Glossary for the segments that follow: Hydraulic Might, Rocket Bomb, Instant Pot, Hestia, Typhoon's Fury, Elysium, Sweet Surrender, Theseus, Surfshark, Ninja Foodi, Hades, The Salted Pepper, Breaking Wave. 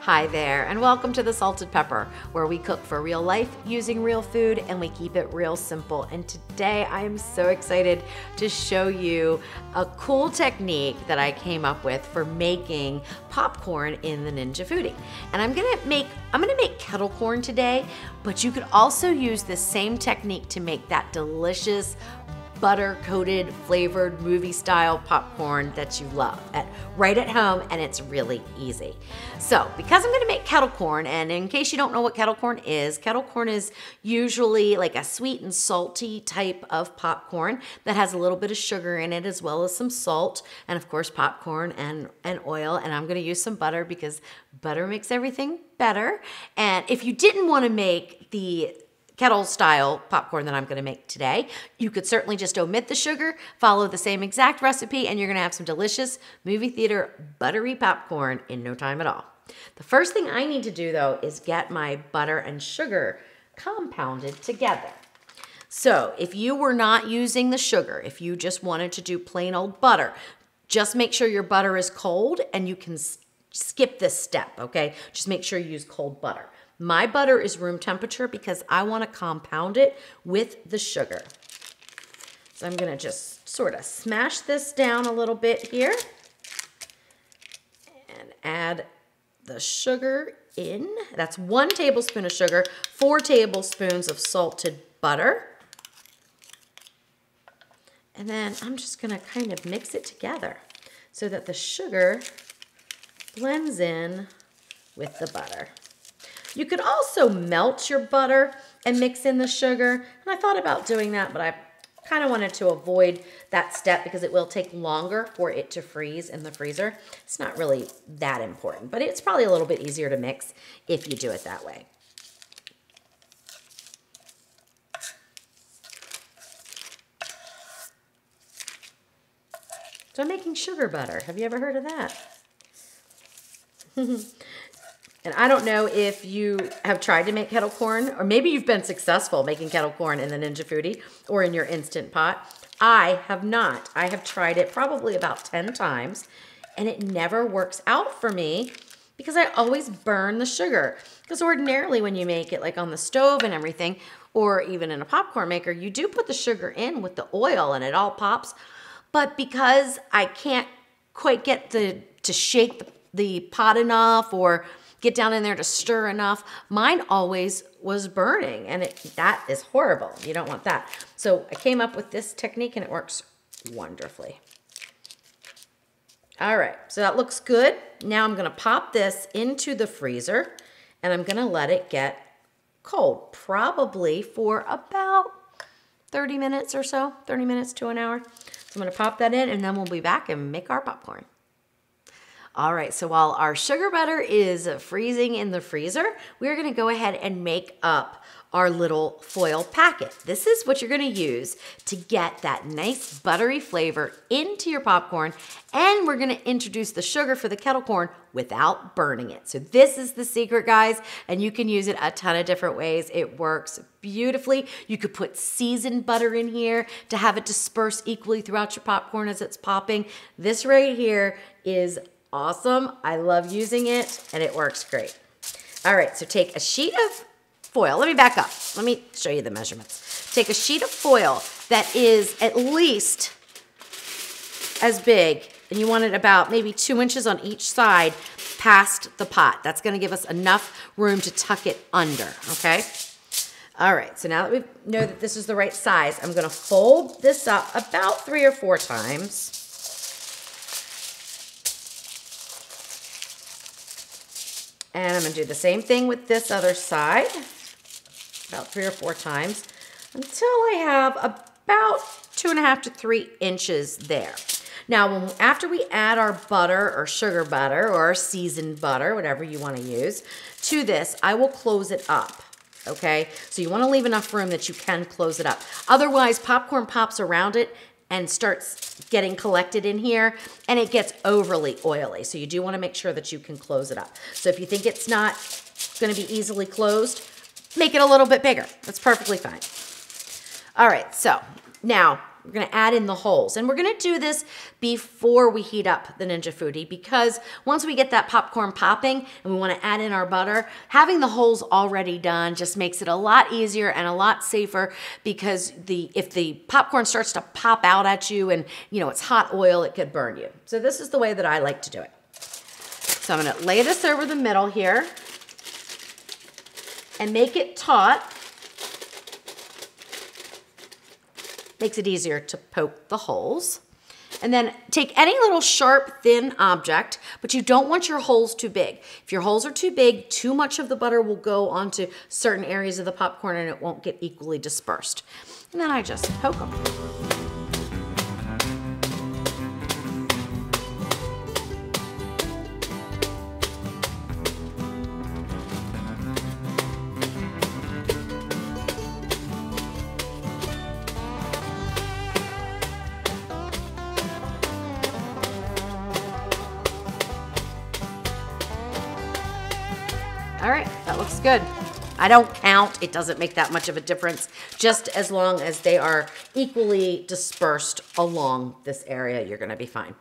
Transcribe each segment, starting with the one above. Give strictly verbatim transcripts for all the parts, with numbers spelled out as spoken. Hi there, and welcome to The Salted Pepper, where we cook for real life using real food and we keep it real simple. And today I am so excited to show you a cool technique that I came up with for making popcorn in the Ninja Foodi. And I'm gonna make, I'm gonna make kettle corn today, but you could also use the same technique to make that delicious butter-coated, flavored, movie-style popcorn that you love at, right at home, and it's really easy. So, because I'm gonna make kettle corn, and in case you don't know what kettle corn is, kettle corn is usually like a sweet and salty type of popcorn that has a little bit of sugar in it as well as some salt, and of course popcorn and, and oil, and I'm gonna use some butter because butter makes everything better. And if you didn't wanna make the kettle style popcorn that I'm gonna make today, you could certainly just omit the sugar, follow the same exact recipe, and you're gonna have some delicious movie theater buttery popcorn in no time at all. The first thing I need to do though is get my butter and sugar compounded together. So if you were not using the sugar, if you just wanted to do plain old butter, just make sure your butter is cold and you can skip this step, okay? Just make sure you use cold butter. My butter is room temperature because I want to compound it with the sugar. So I'm going to just sort of smash this down a little bit here and add the sugar in. That's one tablespoon of sugar, four tablespoons of salted butter. And then I'm just going to kind of mix it together so that the sugar blends in with the butter. You could also melt your butter and mix in the sugar. And I thought about doing that, but I kind of wanted to avoid that step because it will take longer for it to freeze in the freezer. It's not really that important, but it's probably a little bit easier to mix if you do it that way. So I'm making sugar butter. Have you ever heard of that? And I don't know if you have tried to make kettle corn, or maybe you've been successful making kettle corn in the Ninja Foodi or in your Instant Pot. I have not. I have tried it probably about ten times, and it never works out for me because I always burn the sugar. Because ordinarily when you make it like on the stove and everything, or even in a popcorn maker, you do put the sugar in with the oil and it all pops. But because I can't quite get the to shake the, the pot enough or get down in there to stir enough, mine always was burning, and it, that is horrible. You don't want that. So I came up with this technique and it works wonderfully. All right, so that looks good. Now I'm gonna pop this into the freezer and I'm gonna let it get cold, probably for about thirty minutes or so, thirty minutes to an hour. So I'm gonna pop that in and then we'll be back and make our popcorn. All right, so while our sugar butter is freezing in the freezer, we're gonna go ahead and make up our little foil packet. This is what you're gonna use to get that nice buttery flavor into your popcorn, and we're gonna introduce the sugar for the kettle corn without burning it. So this is the secret, guys, and you can use it a ton of different ways. It works beautifully. You could put seasoned butter in here to have it disperse equally throughout your popcorn as it's popping. This right here is awesome. I love using it and it works great. All right, so take a sheet of foil. Let me back up. Let me show you the measurements. Take a sheet of foil that is at least as big, and you want it about maybe two inches on each side past the pot. That's going to give us enough room to tuck it under, okay? All right, so now that we know that this is the right size, I'm going to fold this up about three or four times. And I'm gonna do the same thing with this other side, about three or four times, until I have about two and a half to three inches there. Now, when, after we add our butter or sugar butter or seasoned butter, whatever you wanna use, to this, I will close it up, okay? So you wanna leave enough room that you can close it up. Otherwise, popcorn pops around it and starts getting collected in here, and it gets overly oily. So you do wanna make sure that you can close it up. So if you think it's not gonna be easily closed, make it a little bit bigger. That's perfectly fine. All right, so now We're gonna add in the holes. And we're gonna do this before we heat up the Ninja Foodi, because once we get that popcorn popping and we wanna add in our butter, having the holes already done just makes it a lot easier and a lot safer, because the if the popcorn starts to pop out at you and you know it's hot oil, it could burn you. So this is the way that I like to do it. So I'm gonna lay this over the middle here and make it taut. Makes it easier to poke the holes. And then take any little sharp, thin object, but you don't want your holes too big. If your holes are too big, too much of the butter will go onto certain areas of the popcorn and it won't get equally dispersed. And then I just poke them. All right, that looks good. I don't count, it doesn't make that much of a difference, just as long as they are equally dispersed along this area, you're gonna be fine.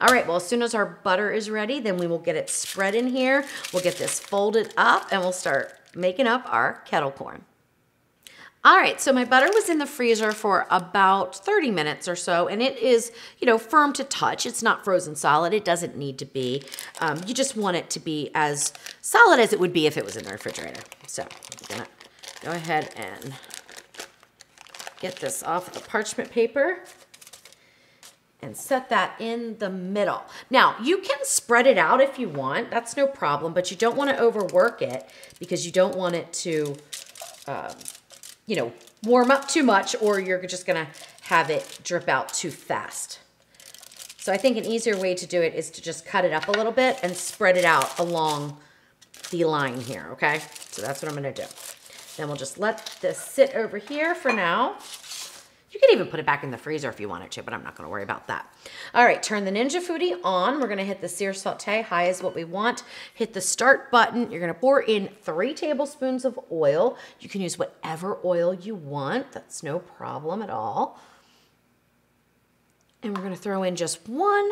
All right, well, as soon as our butter is ready, then we will get it spread in here, we'll get this folded up, and we'll start making up our kettle corn. All right, so my butter was in the freezer for about thirty minutes or so, and it is, you know, firm to touch. It's not frozen solid. It doesn't need to be. Um, you just want it to be as solid as it would be if it was in the refrigerator. So I'm gonna go ahead and get this off of the parchment paper and set that in the middle. Now, you can spread it out if you want. That's no problem, but you don't want to overwork it, because you don't want it to... Um, you know, warm up too much, or you're just gonna have it drip out too fast. So I think an easier way to do it is to just cut it up a little bit and spread it out along the line here, okay? So that's what I'm gonna do. Then we'll just let this sit over here for now. You can even put it back in the freezer if you wanted to, but I'm not gonna worry about that. All right, turn the Ninja Foodi on. We're gonna hit the sear saute, high is what we want. Hit the start button. You're gonna pour in three tablespoons of oil. You can use whatever oil you want. That's no problem at all. And we're gonna throw in just one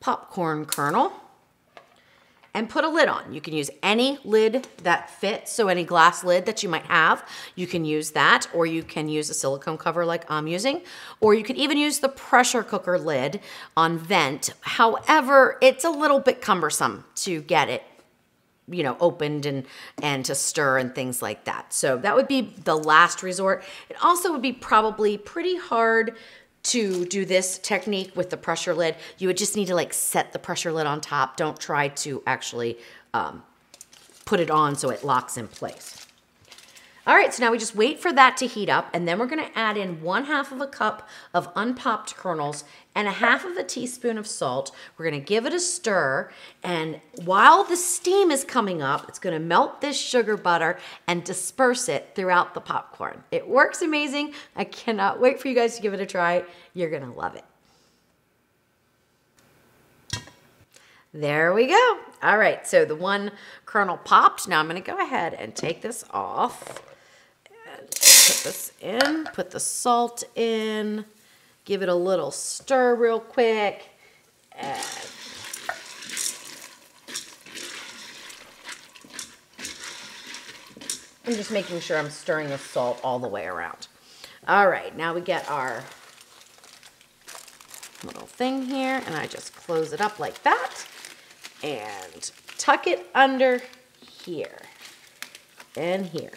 popcorn kernel and put a lid on. You can use any lid that fits, so any glass lid that you might have, you can use that, or you can use a silicone cover like I'm using, or you could even use the pressure cooker lid on vent. However, it's a little bit cumbersome to get it, you know, opened and, and to stir and things like that. So that would be the last resort. It also would be probably pretty hard to do this technique with the pressure lid. You would just need to like set the pressure lid on top. Don't try to actually um, put it on so it locks in place. All right, so now we just wait for that to heat up, and then we're gonna add in one half of a cup of unpopped kernels and a half of a teaspoon of salt. We're gonna give it a stir, and while the steam is coming up, it's gonna melt this sugar butter and disperse it throughout the popcorn. It works amazing. I cannot wait for you guys to give it a try. You're gonna love it. There we go. All right, so the one kernel popped. Now I'm gonna go ahead and take this off. Put this in, put the salt in, give it a little stir real quick. And I'm just making sure I'm stirring the salt all the way around. All right, now we get our little thing here, and I just close it up like that and tuck it under here and here.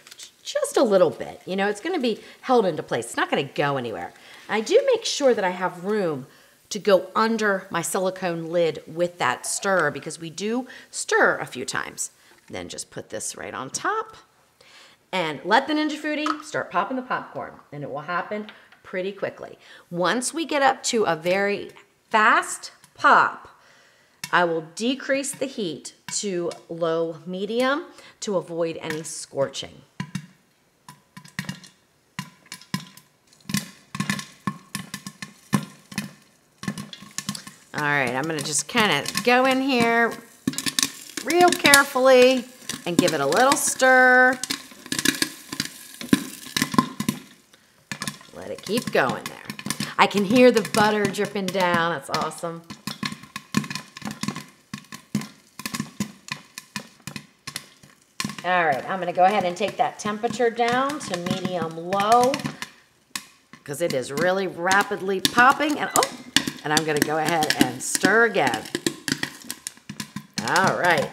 Just a little bit, you know, it's gonna be held into place. It's not gonna go anywhere. I do make sure that I have room to go under my silicone lid with that stir, because we do stir a few times. Then just put this right on top and let the Ninja Foodi start popping the popcorn, and it will happen pretty quickly. Once we get up to a very fast pop, I will decrease the heat to low medium to avoid any scorching. All right, I'm gonna just kind of go in here real carefully and give it a little stir. Let it keep going there. I can hear the butter dripping down. That's awesome. All right, I'm gonna go ahead and take that temperature down to medium low because it is really rapidly popping. And oh, and I'm gonna go ahead and stir again. All right.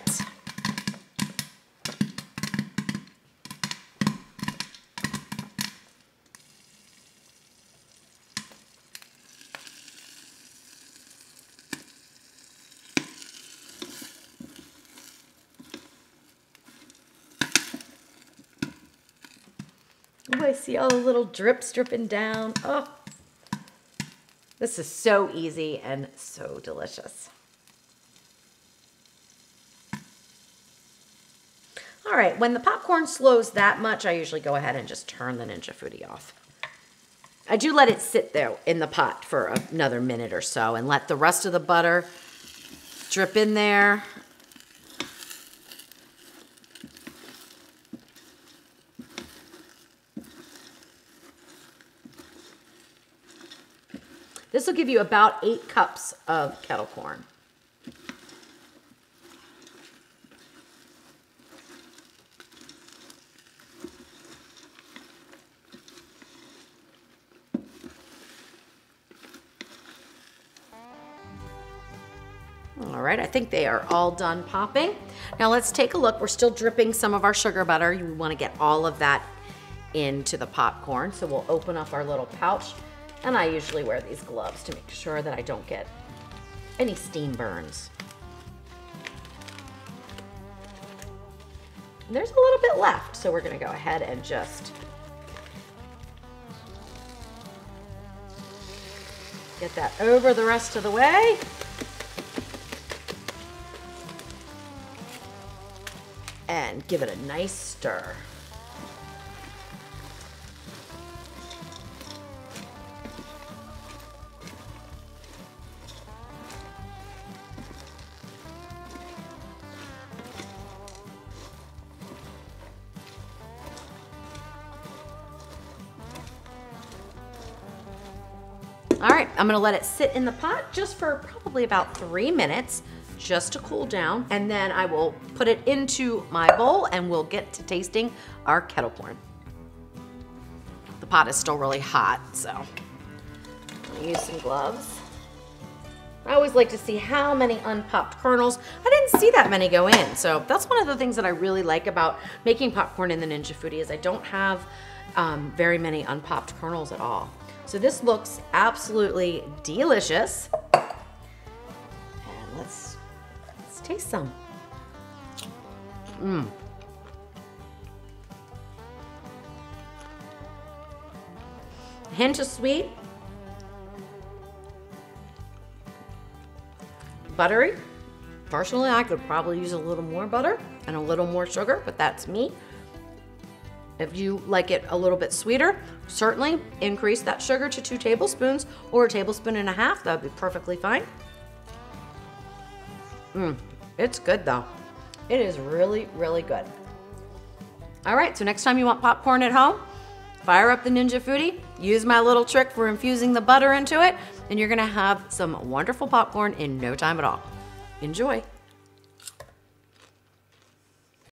Oh, I see all the little drips dripping down. Oh, this is so easy and so delicious. All right, when the popcorn slows that much, I usually go ahead and just turn the Ninja Foodi off. I do let it sit there in the pot for another minute or so and let the rest of the butter drip in there. This will give you about eight cups of kettle corn. All right, I think they are all done popping. Now let's take a look. We're still dripping some of our sugar butter. You want to get all of that into the popcorn. So we'll open up our little pouch. And I usually wear these gloves to make sure that I don't get any steam burns. And there's a little bit left, so we're gonna go ahead and just get that over the rest of the way. And give it a nice stir. All right, I'm gonna let it sit in the pot just for probably about three minutes, just to cool down, and then I will put it into my bowl and we'll get to tasting our kettle corn. The pot is still really hot, so I'm gonna use some gloves. I always like to see how many unpopped kernels. I didn't see that many go in, so that's one of the things that I really like about making popcorn in the Ninja Foodi is I don't have um, very many unpopped kernels at all. So this looks absolutely delicious. And let's, let's taste some. Mmm. Hint of sweet. Buttery. Personally, I could probably use a little more butter and a little more sugar, but that's me. If you like it a little bit sweeter, certainly increase that sugar to two tablespoons or a tablespoon and a half. That would be perfectly fine. Mmm, it's good though. It is really, really good. All right, so next time you want popcorn at home, fire up the Ninja Foodi, use my little trick for infusing the butter into it, and you're gonna have some wonderful popcorn in no time at all. Enjoy.